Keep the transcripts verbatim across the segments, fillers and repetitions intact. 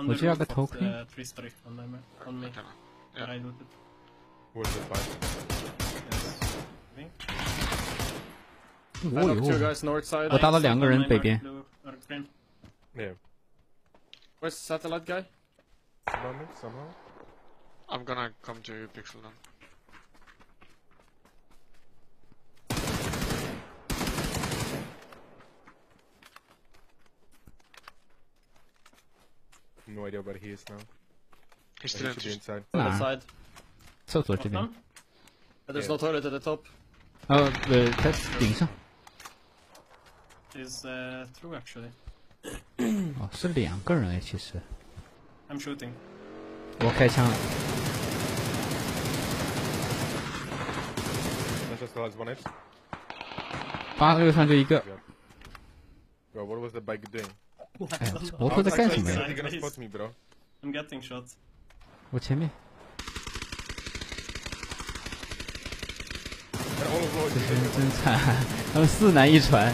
On Would the you have a token? Uh, three-story on, my, on me. Okay. Yeah. I looted. Worth the fight. Yes. I think. I knocked two guys north side. 我打了两个人北边。Yeah. Where's the satellite guy? Somehow, somehow. I'm gonna come to Pixel now. No idea where he is now. He's still he inside. Nah. Side. So close to me. There's yeah. no toilet at the top. Oh, the test thing. Is uh, through actually. Oh, 是两个人哎，其实。I'm shooting. 我开枪了。八六上就一个。Bro, what was the bike doing? 哎，摩托在干什么呀？ I'm getting shot. 我前面。这真真惨，他们四男一船。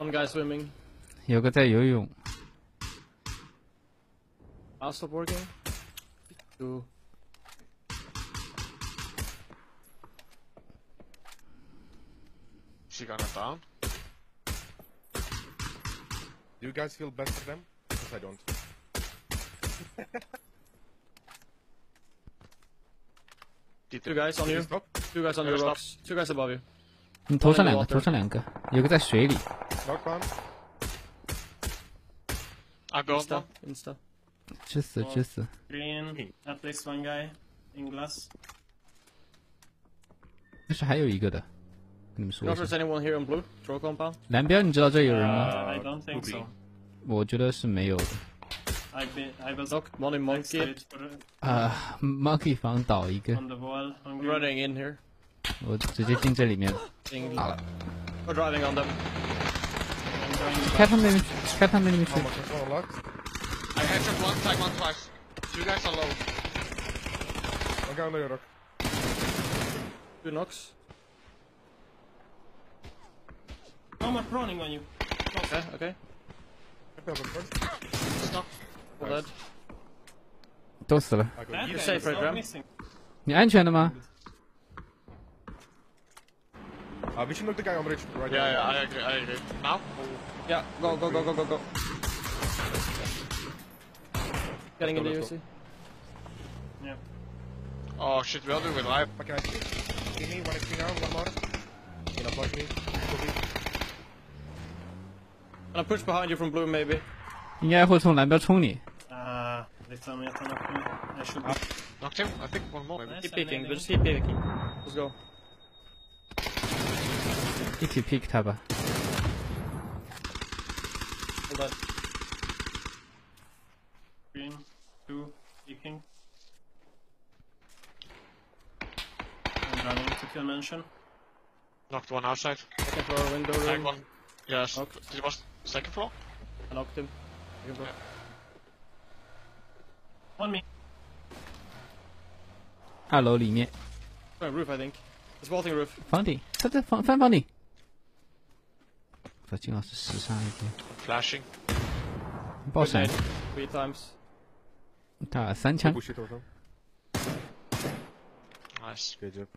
One guy swimming. 有个在游泳。I'll stop working. Two. She gonna down. Do you guys feel bad for them? Because I don't. Two guys on you. Two guys on your rocks. Two guys above you. 你头上两个，头上两个，有个在水里。 I go Insta, Insta. Just a, just a. Green, at least one guy in glass. 但是还有一个的，跟你们说一下。Is anyone here on blue? Throw compound. 蓝标，你知道这有人吗？ I don't think so. 我觉得是没有的。I been, I was knocked. One in monkey. 啊 ，monkey 房倒一个。On the wall. I'm running in here. 我直接进这里面打了。We're driving on them. 开他们那边去，开他们那边去。I headshot one time, one twice. Two guys are low. One guy on the rock. Two knocks. No more running on you. Okay, okay. Stop. Dead. 都死了。You safe, right, Ram? 你安全的吗？ Uh, we should look the guy on the ridge right now. Yeah, yeah, I agree, I agree. Now? Yeah, go, go, go, go, go, go. Getting into U C. Yeah. Oh shit, we'll do with live. Okay, I see. Give me one X P now, one more. You're gonna push me. I'm gonna push behind you from blue, maybe. 应该会从蓝标冲你。Ah, they tell me I can't knock him. I should be. Knocked him? I think one more. Keep peeking, just keep peeking. Let's go. 一起 pick 他吧。Hold on. Green, two, picking. I'm running to kill mansion. Knocked one outside. Second floor window room. Second one. Yes. Knocked. It was second floor. I knocked him. Second floor. Yeah. On me. 二楼里面。Right, roof, I think. It's vaulting roof. 房顶，他在房翻房顶。 金老师时尚一点。Flashing， 爆闪 ，three times， 打三枪。Nice， good job。